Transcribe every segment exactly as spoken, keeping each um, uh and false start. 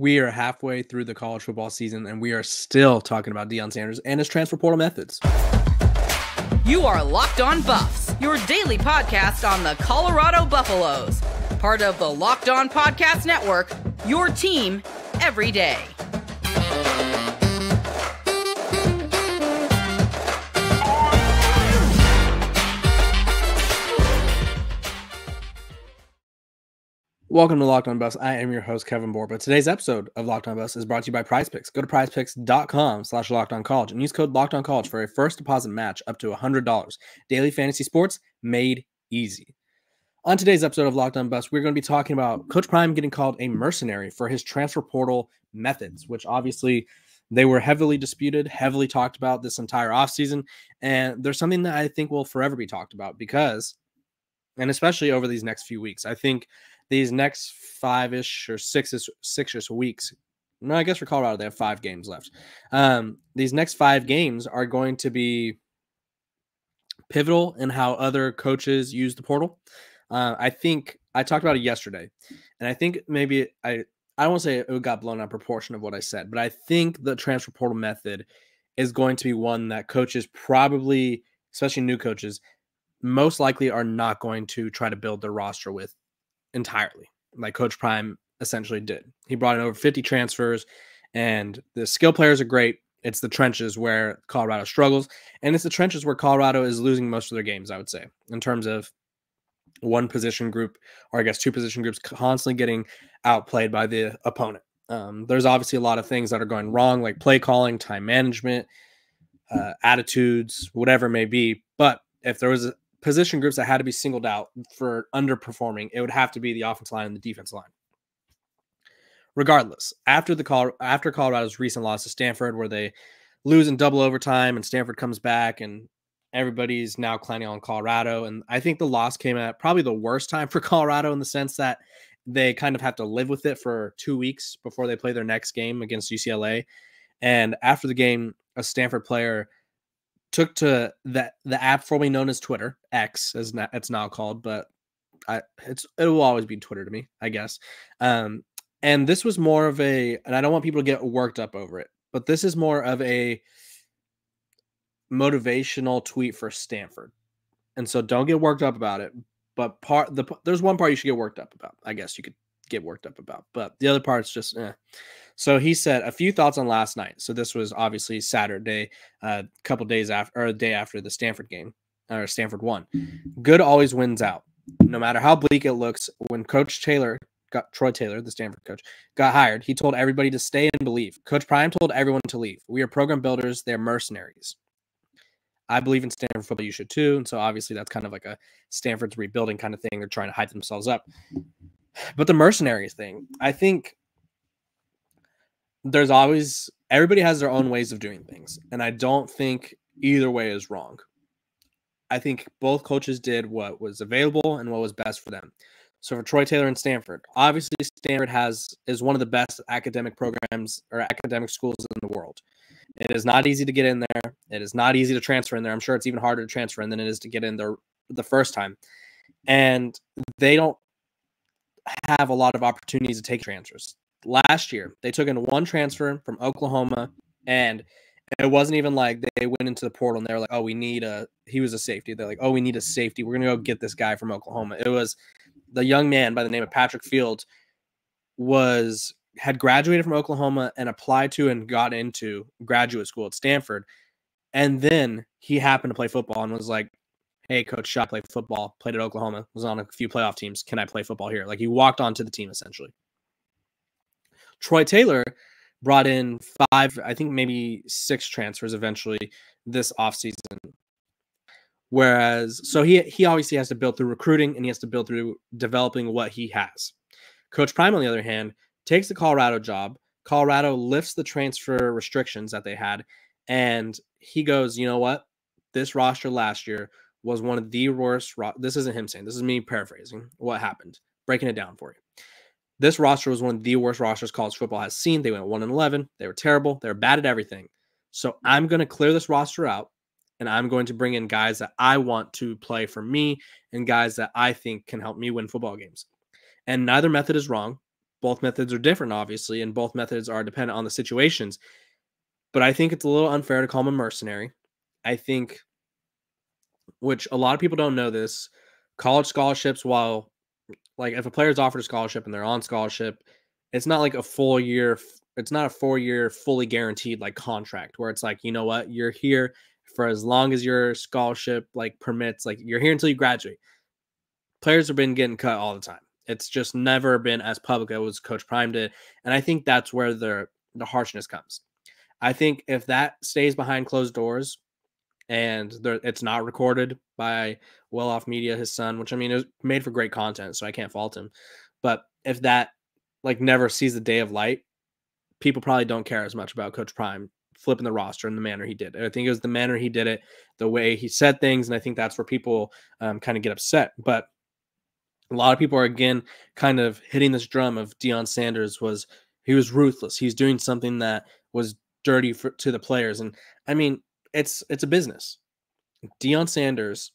We are halfway through the college football season, and we are still talking about Deion Sanders and his transfer portal methods. You are Locked On Buffs, your daily podcast on the Colorado Buffaloes. Part of the Locked On Podcast Network, your team every day. Welcome to Locked On Buffs. I am your host, Kevin Borba. Today's episode of Locked On Buffs is brought to you by PrizePicks. Go to prizepicks.com slash LockedOnCollege and use code LockedOnCollege for a first deposit match up to one hundred dollars. Daily fantasy sports made easy. On today's episode of Locked On Buffs, we're going to be talking about Coach Prime getting called a mercenary for his transfer portal methods, which obviously they were heavily disputed, heavily talked about this entire offseason. And there's something that I think will forever be talked about because, and especially over these next few weeks, I think these next five-ish or six-ish, six-ish weeks, no, I guess for Colorado, they have five games left. Um, these next five games are going to be pivotal in how other coaches use the portal. Uh, I think I talked about it yesterday, and I think maybe I, I don't want to say it got blown out of proportion of what I said, but I think the transfer portal method is going to be one that coaches probably, especially new coaches, most likely are not going to try to build their roster with entirely, like Coach Prime essentially did. He brought in over fifty transfers, and the skill players are great. It's the trenches where Colorado struggles, and it's the trenches where Colorado is losing most of their games, I would say, in terms of one position group, or I guess two position groups constantly getting outplayed by the opponent. Um, there's obviously a lot of things that are going wrong, like play calling, time management, uh, attitudes, whatever it may be. But if there was a position groups that had to be singled out for underperforming, it would have to be the offensive line and the defensive line. Regardless, after the call, after Colorado's recent loss to Stanford, where they lose in double overtime and Stanford comes back and everybody's now clowning on Colorado. And I think the loss came at probably the worst time for Colorado in the sense that they kind of have to live with it for two weeks before they play their next game against U C L A. And after the game, a Stanford player took to the, the app formerly known as Twitter, X, as not, it's now called, but I, it's it will always be Twitter to me, I guess. Um, and this was more of a, and I don't want people to get worked up over it, but this is more of a motivational tweet for Stanford. And so don't get worked up about it. But part the there's one part you should get worked up about, I guess you could get worked up about. But the other part's just, eh. So he said a few thoughts on last night. So this was obviously Saturday, a uh, couple days after, or a day after the Stanford game, or Stanford won. Good always wins out, no matter how bleak it looks. When Coach Taylor got Troy Taylor, the Stanford coach, got hired, he told everybody to stay and believe. Coach Prime told everyone to leave. We are program builders; they're mercenaries. I believe in Stanford football. You should too. And so obviously that's kind of like a Stanford's rebuilding kind of thing. They're trying to hype themselves up. But the mercenary thing, I think. There's always, everybody has their own ways of doing things. And I don't think either way is wrong. I think both coaches did what was available and what was best for them. So for Troy Taylor and Stanford, obviously Stanford has is one of the best academic programs or academic schools in the world. It is not easy to get in there. It is not easy to transfer in there. I'm sure it's even harder to transfer in than it is to get in there the first time. And they don't have a lot of opportunities to take transfers. Last year, they took in one transfer from Oklahoma, and it wasn't even like they went into the portal and they were like, oh, we need a – he was a safety. They're like, oh, we need a safety. We're going to go get this guy from Oklahoma. It was the young man by the name of Patrick Field was – had graduated from Oklahoma and applied to and got into graduate school at Stanford. And then he happened to play football and was like, hey, Coach Shaw played football, played at Oklahoma, was on a few playoff teams. Can I play football here? Like he walked onto the team essentially. Troy Taylor brought in five, I think maybe six transfers eventually this offseason. Whereas, so he he obviously has to build through recruiting and he has to build through developing what he has. Coach Prime, on the other hand, takes the Colorado job. Colorado lifts the transfer restrictions that they had. And he goes, you know what? This roster last year was one of the worst. Ro- this isn't him saying, this is me paraphrasing what happened, breaking it down for you. This roster was one of the worst rosters college football has seen. They went one and eleven. They were terrible. They were bad at everything. So I'm going to clear this roster out, and I'm going to bring in guys that I want to play for me and guys that I think can help me win football games. And neither method is wrong. Both methods are different, obviously, and both methods are dependent on the situations. But I think it's a little unfair to call him a mercenary. I think, which a lot of people don't know this, college scholarships, while like if a player is offered a scholarship and they're on scholarship, it's not like a full year. It's not a four-year fully guaranteed like contract where it's like, you know what, you're here for as long as your scholarship like permits, like you're here until you graduate. Players have been getting cut all the time. It's just never been as public as Coach Prime did. And I think that's where the, the harshness comes. I think if that stays behind closed doors and there, it's not recorded by well-off media, his son, which I mean, it was made for great content, so I can't fault him. But if that like never sees the day of light, people probably don't care as much about Coach Prime flipping the roster in the manner he did. I think it was the manner he did it, the way he said things. And I think that's where people um, kind of get upset. But a lot of people are, again, kind of hitting this drum of Deion Sanders was, he was ruthless. He's doing something that was dirty for, to the players. And I mean, it's, it's a business. Deion Sanders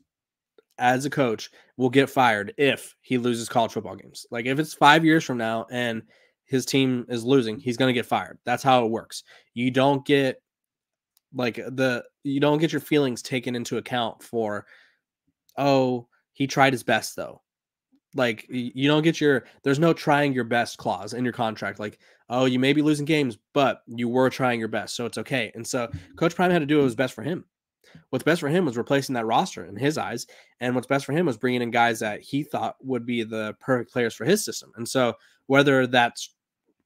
as a coach will get fired if he loses college football games. Like if it's five years from now and his team is losing, he's going to get fired. That's how it works. You don't get like the, you don't get your feelings taken into account for, oh, he tried his best though. Like you don't get your, there's no trying your best clause in your contract. Like, oh, you may be losing games, but you were trying your best, so it's okay. And so Coach Prime had to do what was best for him. What's best for him was replacing that roster in his eyes. And what's best for him was bringing in guys that he thought would be the perfect players for his system. And so whether that's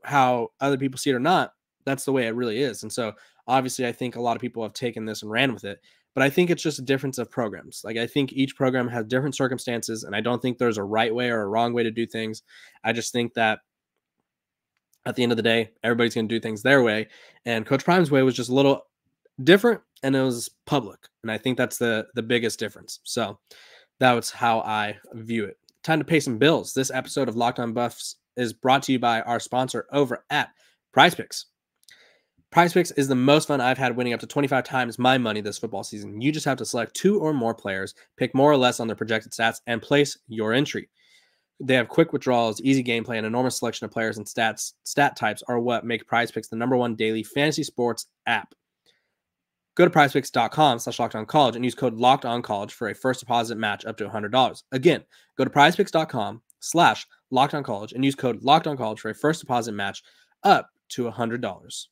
how other people see it or not, that's the way it really is. And so obviously I think a lot of people have taken this and ran with it, but I think it's just a difference of programs. Like I think each program has different circumstances, and I don't think there's a right way or a wrong way to do things. I just think that at the end of the day, everybody's going to do things their way. And Coach Prime's way was just a little different, and it was public. And I think that's the, the biggest difference. So that was how I view it. Time to pay some bills. This episode of Locked On Buffs is brought to you by our sponsor over at PrizePicks. PrizePicks is the most fun I've had, winning up to twenty-five times my money this football season. You just have to select two or more players, pick more or less on their projected stats, and place your entry. They have quick withdrawals, easy gameplay, and enormous selection of players and stats. Stat types are what make PrizePicks the number one daily fantasy sports app. Go to PrizePicks.com slash LockedOnCollege and use code LockedOnCollege for a first deposit match up to one hundred dollars. Again, go to PrizePicks.com slash LockedOnCollege and use code LockedOnCollege for a first deposit match up to one hundred dollars.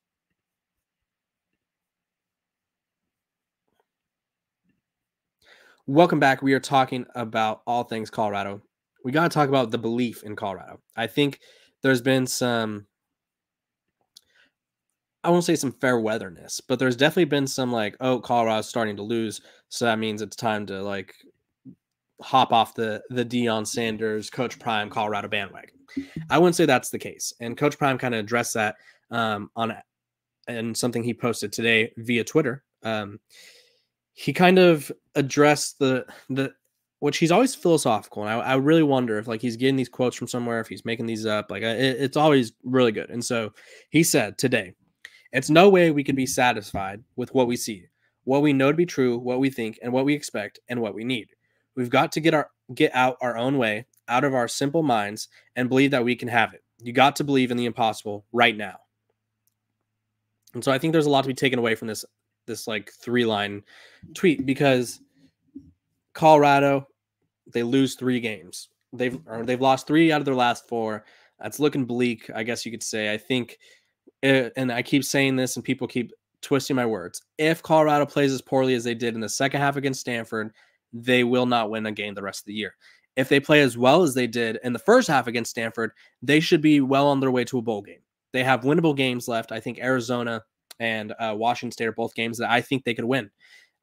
Welcome back. We are talking about all things Colorado. We got to talk about the belief in Colorado. I think there's been some, I won't say some fair weatherness, but there's definitely been some like, oh, Colorado's starting to lose, so that means it's time to like hop off the, the Deion Sanders, Coach Prime, Colorado bandwagon. I wouldn't say that's the case. And Coach Prime kind of addressed that um, on and something he posted today via Twitter. Um, he kind of addressed the, the, which he's always philosophical. And I, I really wonder if like he's getting these quotes from somewhere, if he's making these up, like it, it's always really good. And so he said today, it's no way we can be satisfied with what we see, what we know to be true, what we think and what we expect and what we need. We've got to get our, get out our own way, out of our simple minds, and believe that we can have it. You got to believe in the impossible right now. And so I think there's a lot to be taken away from this, this like three line tweet, because Colorado, they lose three games. They've or they've lost three out of their last four. That's looking bleak, I guess you could say. I think, and I keep saying this and people keep twisting my words, if Colorado plays as poorly as they did in the second half against Stanford, they will not win a game the rest of the year. If they play as well as they did in the first half against Stanford, they should be well on their way to a bowl game. They have winnable games left. I think Arizona and uh, Washington State are both games that I think they could win.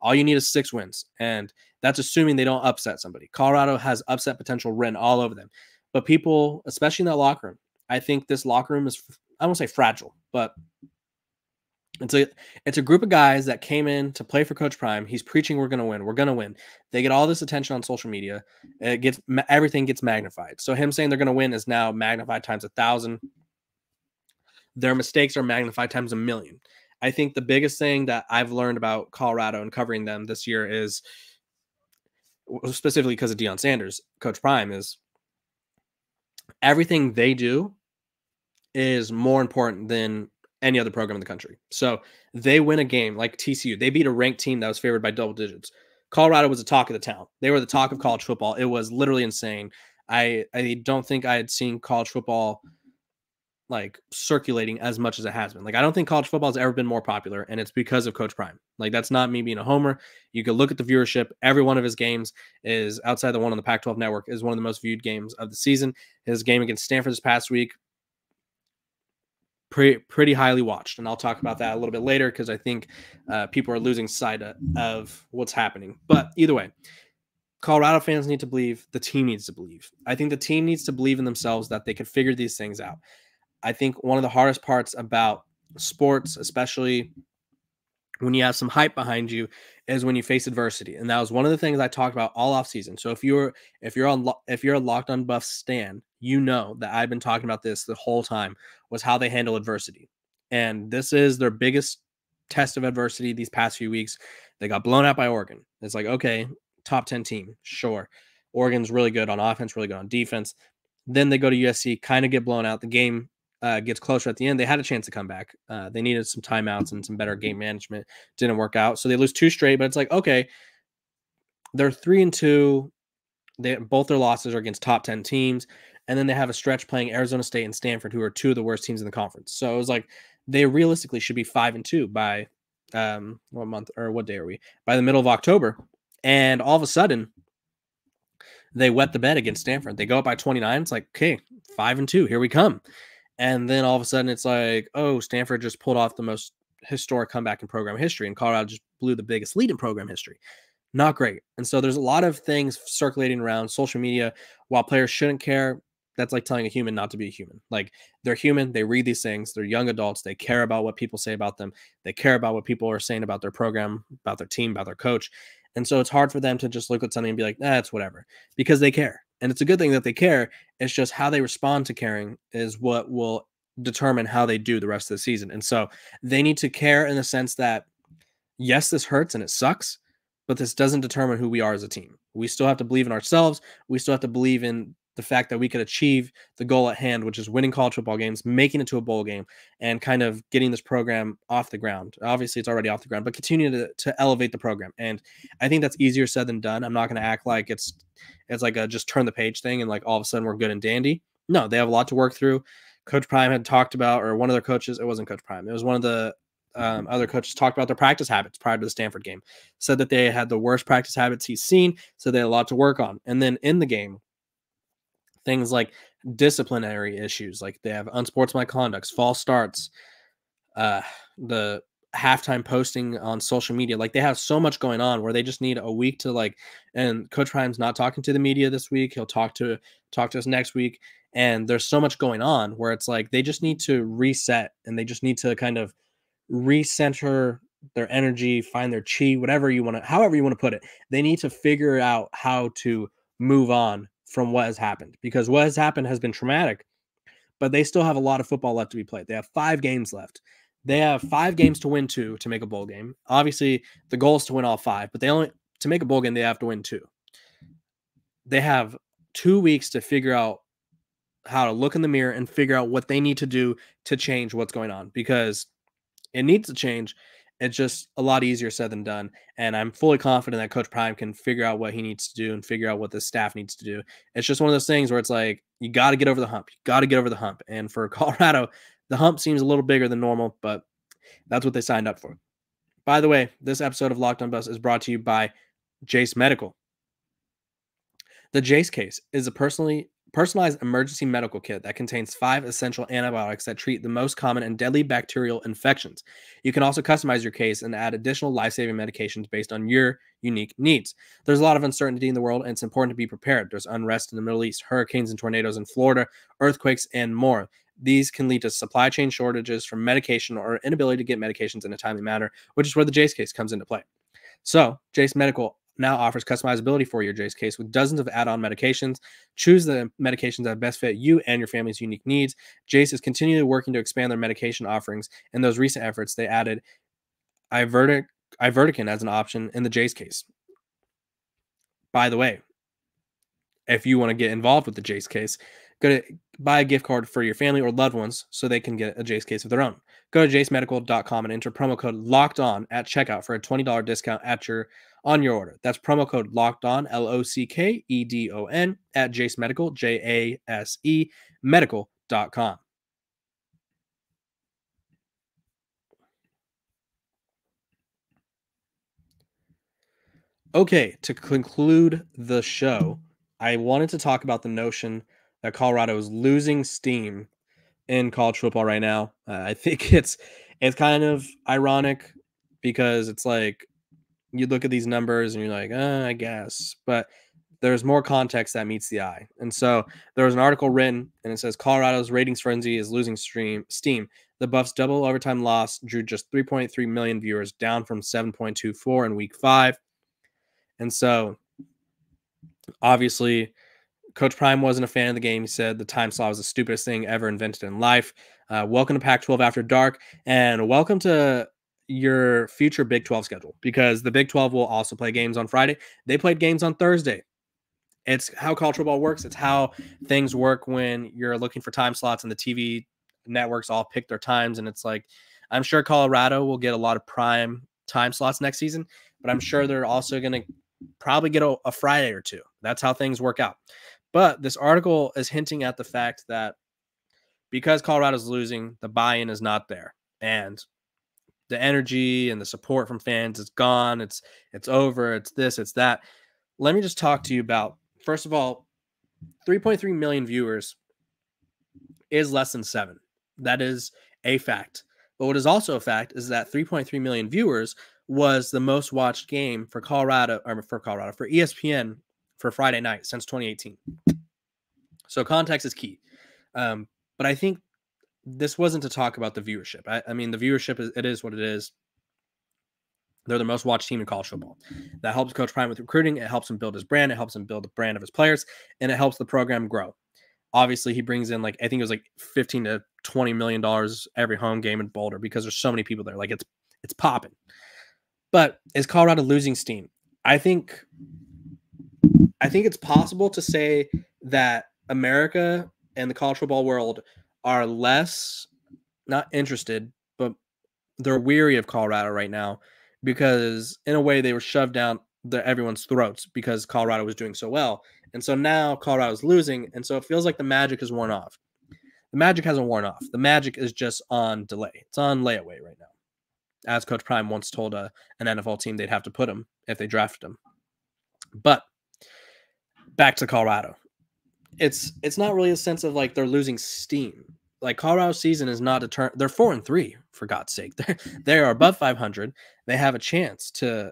All you need is six wins, and that's assuming they don't upset somebody. Colorado has upset potential written all over them. But people, especially in that locker room, I think this locker room is, I won't say fragile, but it's a, it's a group of guys that came in to play for Coach Prime. He's preaching, we're going to win, we're going to win. They get all this attention on social media. It gets, everything gets magnified. So him saying they're going to win is now magnified times a thousand. Their mistakes are magnified times a million. I think the biggest thing that I've learned about Colorado and covering them this year is, specifically because of Deion Sanders, Coach Prime, is everything they do is more important than any other program in the country. So they win a game like T C U. They beat a ranked team that was favored by double digits. Colorado was the talk of the town. They were the talk of college football. It was literally insane. I, I don't think I had seen college football like circulating as much as it has been. Like, I don't think college football has ever been more popular, and it's because of Coach Prime. Like, that's not me being a homer. You can look at the viewership. Every one of his games is, outside the one on the Pac twelve network, is one of the most viewed games of the season. His game against Stanford this past week, pre pretty highly watched. And I'll talk about that a little bit later, because I think uh, people are losing sight of, of what's happening. But either way, Colorado fans need to believe. The team needs to believe. I think the team needs to believe in themselves that they can figure these things out. I think one of the hardest parts about sports, especially when you have some hype behind you, is when you face adversity. And that was one of the things I talked about all offseason. So if you're if you're on if you're a Locked On Buff stan, you know that I've been talking about this the whole time, was how they handle adversity. And this is their biggest test of adversity these past few weeks. They got blown out by Oregon. It's like, okay, top ten team, sure. Oregon's really good on offense, really good on defense. Then they go to U S C, kind of get blown out. The game Uh, gets closer at the end. They had a chance to come back. Uh, they needed some timeouts and some better game management. Didn't work out. So they lose two straight, but it's like, okay, they're three and two. They, both their losses are against top ten teams. And then they have a stretch playing Arizona State and Stanford, who are two of the worst teams in the conference. So it was like, they realistically should be five and two by um, what month or what day are we? By the middle of October. And all of a sudden, they wet the bed against Stanford. They go up by twenty-nine. It's like, okay, five and two, here we come. And then all of a sudden it's like, oh, Stanford just pulled off the most historic comeback in program history, and Colorado just blew the biggest lead in program history. Not great. And so there's a lot of things circulating around social media. While players shouldn't care, that's like telling a human not to be a human. Like, they're human. They read these things. They're young adults. They care about what people say about them. They care about what people are saying about their program, about their team, about their coach. And so it's hard for them to just look at something and be like, nah, it's whatever, because they care. And it's a good thing that they care. It's just how they respond to caring is what will determine how they do the rest of the season. And so they need to care in the sense that, yes, this hurts and it sucks, but this doesn't determine who we are as a team. We still have to believe in ourselves. We still have to believe in the fact that we could achieve the goal at hand, which is winning college football games, making it to a bowl game, and kind of getting this program off the ground. Obviously, it's already off the ground, but continue to, to elevate the program. And I think that's easier said than done. I'm not going to act like it's it's like a just turn the page thing and like all of a sudden we're good and dandy. No, they have a lot to work through. Coach Prime had talked about, or one of their coaches, it wasn't Coach Prime, it was one of the Um, other coaches, talked about their practice habits prior to the Stanford game, said that they had the worst practice habits he's seen, so they had a lot to work on. And then in the game, things like disciplinary issues, like they have unsportsmanlike conducts, false starts, uh, the halftime posting on social media. Like, they have so much going on where they just need a week to like, and Coach Prime's not talking to the media this week. He'll talk to, talk to us next week. And there's so much going on where it's like, they just need to reset, and they just need to kind of recenter their energy, find their chi, whatever you want to, however you want to put it. They need to figure out how to move on from what has happened, because what has happened has been traumatic, but they still have a lot of football left to be played. They have five games left. They have five games to win two to make a bowl game. Obviously, the goal is to win all five, but they only, to make a bowl game, they have to win two. They have two weeks to figure out how to look in the mirror and figure out what they need to do to change what's going on, because it needs to change. It's just a lot easier said than done. And I'm fully confident that Coach Prime can figure out what he needs to do and figure out what the staff needs to do. It's just one of those things where it's like, you got to get over the hump. You got to get over the hump. And for Colorado, the hump seems a little bigger than normal, but that's what they signed up for. By the way, this episode of Locked On Buffs is brought to you by Jace Medical. The Jace case is a personally personalized emergency medical kit that contains five essential antibiotics that treat the most common and deadly bacterial infections. You can also customize your case and add additional life-saving medications based on your unique needs. There's a lot of uncertainty in the world, and it's important to be prepared. There's unrest in the Middle East, hurricanes and tornadoes in Florida, earthquakes, and more. These can lead to supply chain shortages from medication or inability to get medications in a timely manner, which is where the Jace case comes into play. So, Jace Medical now offers customizability for your Jace case with dozens of add-on medications. Choose the medications that best fit you and your family's unique needs. Jace is continually working to expand their medication offerings. In those recent efforts, they added Ivertic, Iverticin as an option in the Jace case. By the way, if you want to get involved with the Jace case, Go to buy a gift card for your family or loved ones so they can get a Jace case of their own. Go to jace medical dot com and enter promo code locked on at checkout for a twenty dollars discount at your on your order. That's promo code locked on, L O C K E D O N, at Jace Medical, J A S E, medical dot com. Okay, to conclude the show, I wanted to talk about the notion that Colorado is losing steam in college football right now. Uh, I think it's it's kind of ironic because it's like you look at these numbers and you're like, uh, I guess, but there's more context that meets the eye. And so there was an article written and it says Colorado's ratings frenzy is losing stream steam. The Buffs' double overtime loss drew just three point three million viewers, down from seven point two four in week five. And so, obviously, Coach Prime wasn't a fan of the game. He said the time slot was the stupidest thing ever invented in life. Uh, welcome to Pac twelve After Dark, and welcome to your future Big twelve schedule, because the Big twelve will also play games on Friday. They played games on Thursday. It's how college football works. It's how things work when you're looking for time slots and the T V networks all pick their times. And it's like, I'm sure Colorado will get a lot of prime time slots next season, but I'm sure they're also going to probably get a, a Friday or two. That's how things work out. But this article is hinting at the fact that because Colorado's losing, the buy-in is not there, and the energy and the support from fans is gone. It's it's over. It's this. It's that. Let me just talk to you about, first of all, three point three million viewers is less than seven. That is a fact. But what is also a fact is that three point three million viewers was the most watched game for Colorado, or for Colorado, for E S P N for Friday night since twenty eighteen. So context is key. Um, but I think this wasn't to talk about the viewership. I, I mean, the viewership, is, it is what it is. They're the most watched team in college football. That helps Coach Prime with recruiting. It helps him build his brand. It helps him build the brand of his players, and it helps the program grow. Obviously, he brings in, like, I think it was like fifteen to twenty million dollars every home game in Boulder because there's so many people there. Like, it's it's popping. But is Colorado losing steam? I think I think it's possible to say that America and the college football world are less, not interested, but they're weary of Colorado right now because, in a way, they were shoved down the, everyone's throats because Colorado was doing so well. And so now Colorado's losing, and so it feels like the magic has worn off. The magic hasn't worn off. The magic is just on delay. It's on layaway right now, as Coach Prime once told a, an N F L team they'd have to put him if they drafted him. But back to Colorado. It's it's not really a sense of, like, they're losing steam. Like, Colorado's season is not determined. They're four and three, for God's sake. They're, they are above five hundred. They have a chance to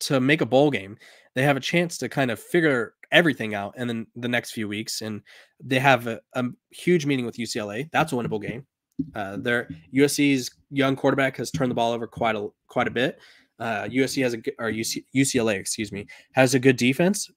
to make a bowl game. They have a chance to kind of figure everything out in the, the next few weeks. And they have a, a huge meeting with U C L A. That's a winnable game. Uh, their U S C's young quarterback has turned the ball over quite a quite a bit. Uh, U S C has a or U C, U C L A, excuse me, has a good defense,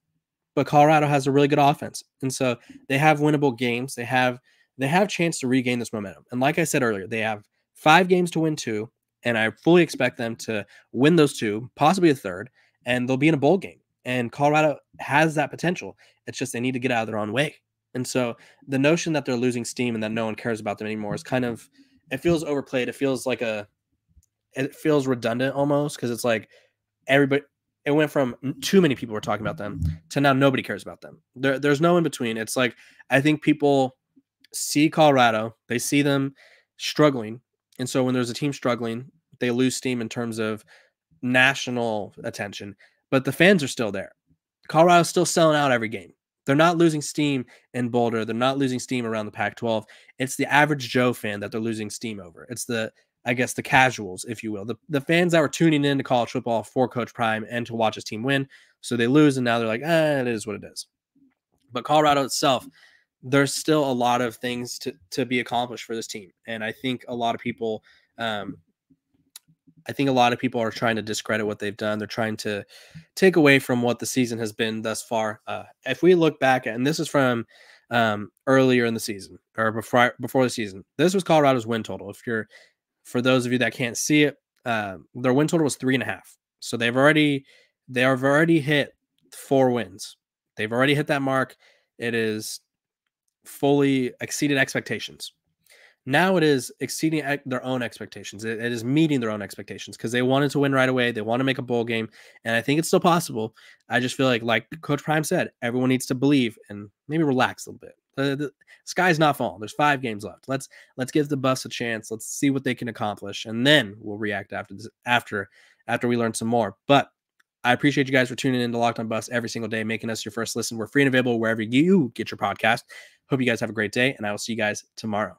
but Colorado has a really good offense, and so they have winnable games. They have they have a chance to regain this momentum. And like I said earlier, they have five games to win two, and I fully expect them to win those two, possibly a third, and they'll be in a bowl game. And Colorado has that potential. It's just they need to get out of their own way. And so the notion that they're losing steam and that no one cares about them anymore is kind of, it feels overplayed. It feels like a, it feels redundant almost, because it's like everybody, it went from too many people were talking about them to now nobody cares about them. There, there's no in between. It's like, I think people see Colorado, they see them struggling. And so when there's a team struggling, they lose steam in terms of national attention, but the fans are still there. Colorado's still selling out every game. They're not losing steam in Boulder. They're not losing steam around the Pac twelve. It's the average Joe fan that they're losing steam over. It's the, I guess, the casuals, if you will. The, the fans that were tuning in to college football for Coach Prime and to watch his team win. So they lose, and now they're like, eh, it is what it is. But Colorado itself, there's still a lot of things to, to be accomplished for this team. And I think a lot of people, um, I think a lot of people are trying to discredit what they've done. They're trying to take away from what the season has been thus far. Uh, if we look back at, and this is from um, earlier in the season or before, before the season, this was Colorado's win total. If you're, for those of you that can't see it, uh, their win total was three and a half. So they've already, they have already hit four wins. They've already hit that mark. It is fully exceeded expectations. Now it is exceeding their own expectations. It, it is meeting their own expectations because they wanted to win right away. They want to make a bowl game. And I think it's still possible. I just feel like, like Coach Prime said, everyone needs to believe and maybe relax a little bit. The, the sky's not falling. There's five games left. Let's let's give the Buffs a chance. Let's see what they can accomplish. And then we'll react after this, after, after we learn some more. But I appreciate you guys for tuning in to Locked On Buffs every single day, making us your first listen. We're free and available wherever you get your podcast. Hope you guys have a great day, and I will see you guys tomorrow.